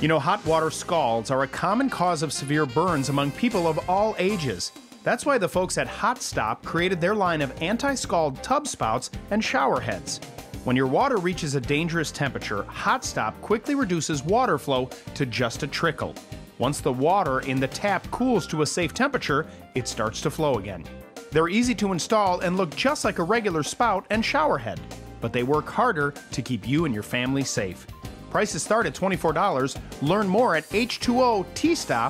You know, hot water scalds are a common cause of severe burns among people of all ages. That's why the folks at Hot Stop created their line of anti-scald tub spouts and shower heads. When your water reaches a dangerous temperature, Hot Stop quickly reduces water flow to just a trickle. Once the water in the tap cools to a safe temperature, it starts to flow again. They're easy to install and look just like a regular spout and shower head, but they work harder to keep you and your family safe. Prices start at $24. Learn more at h2otstop.com.